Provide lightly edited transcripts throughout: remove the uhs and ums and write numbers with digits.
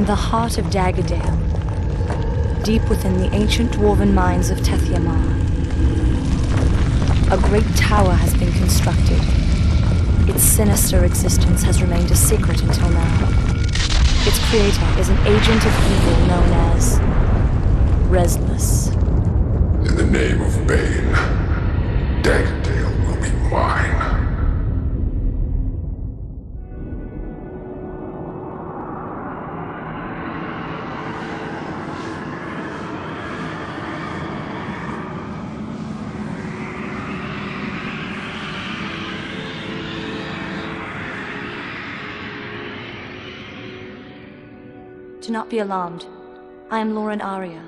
in the heart of Dagadale, deep within the ancient dwarven mines of Tethyamar. A great tower has been constructed. Its sinister existence has remained a secret until now. Its creator is an agent of evil known as Reslus. In the name of Bane, Dagadale will be mine. Do not be alarmed. I am Lauren Aria.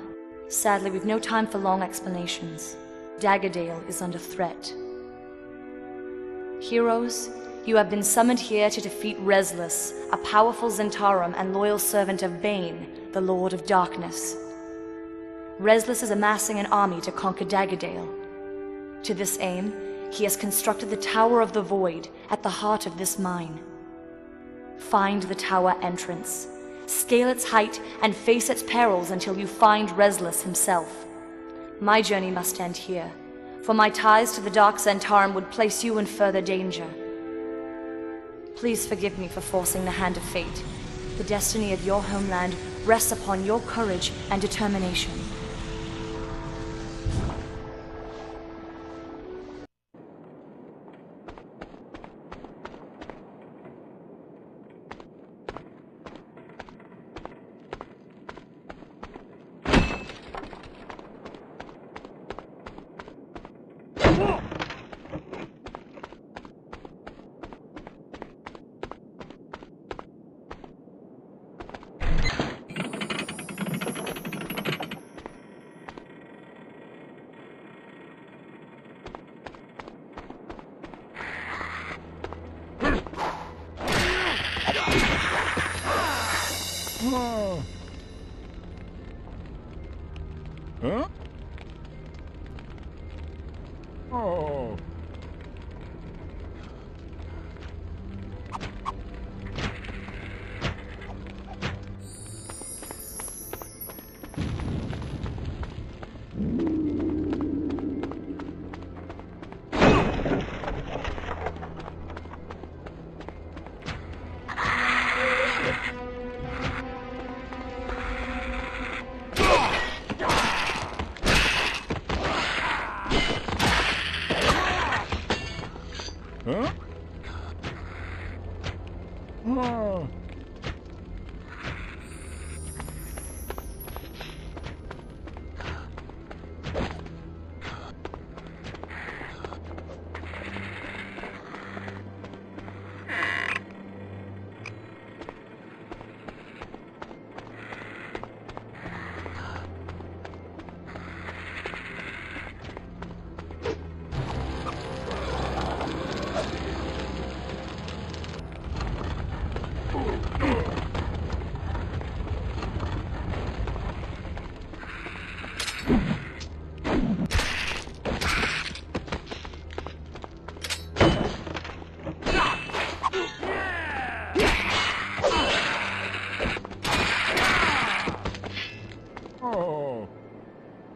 Sadly, we've no time for long explanations. Dagadale is under threat. Heroes, you have been summoned here to defeat Reslus, a powerful Zhentarim and loyal servant of Bane, the Lord of Darkness. Reslus is amassing an army to conquer Dagadale. To this aim, he has constructed the Tower of the Void at the heart of this mine. Find the tower entrance. Scale its height, and face its perils until you find Reslus himself. My journey must end here, for my ties to the Dark Zhentarim would place you in further danger. Please forgive me for forcing the hand of fate. The destiny of your homeland rests upon your courage and determination.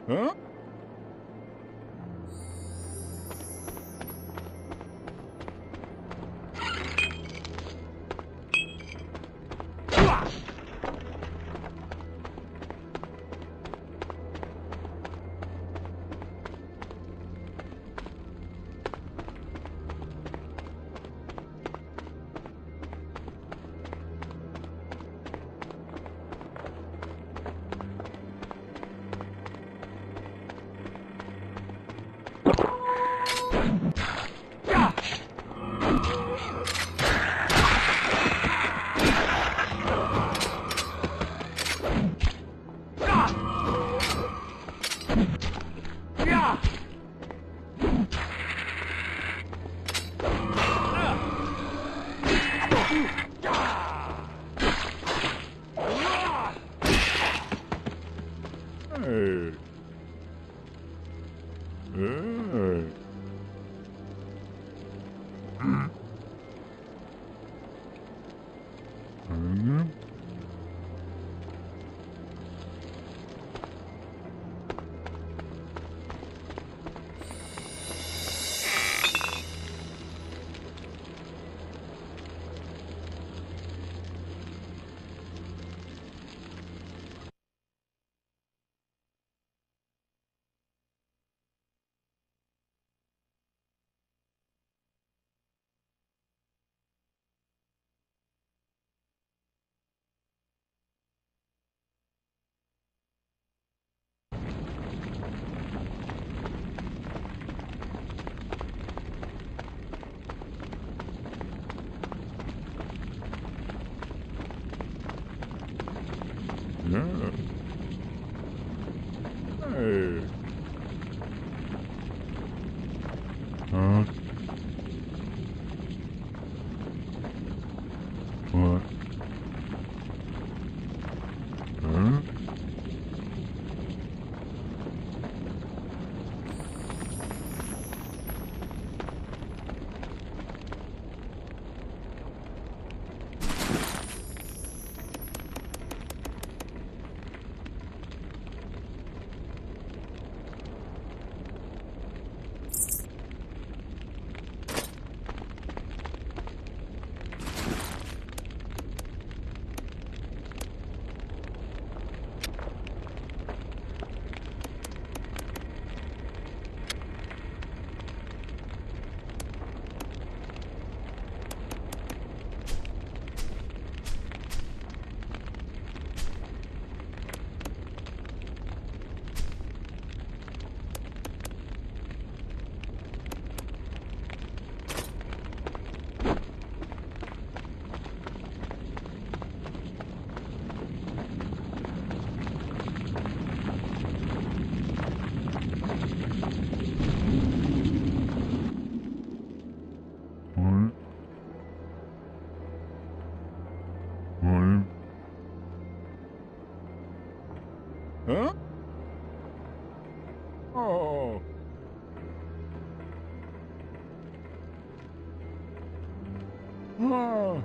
Huh? Oh. Huh? Oh. Oh. Hmm.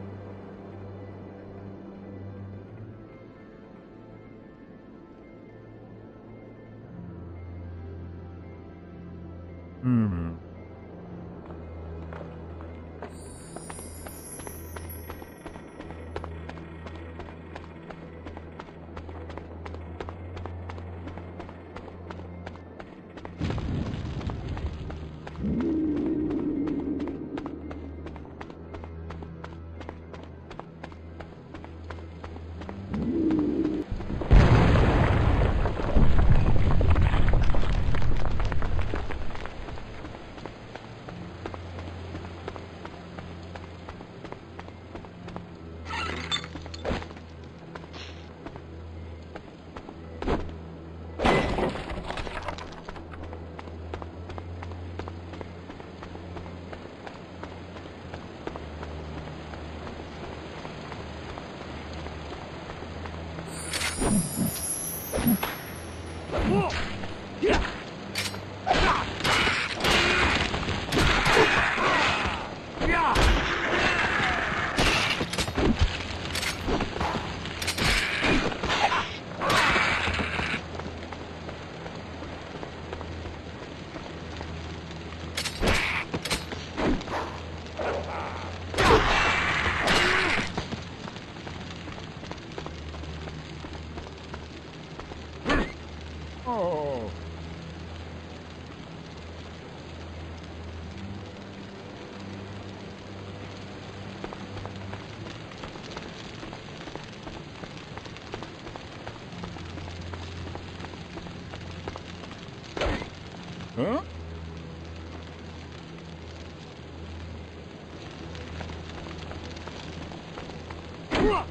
Huh?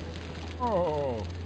Oh.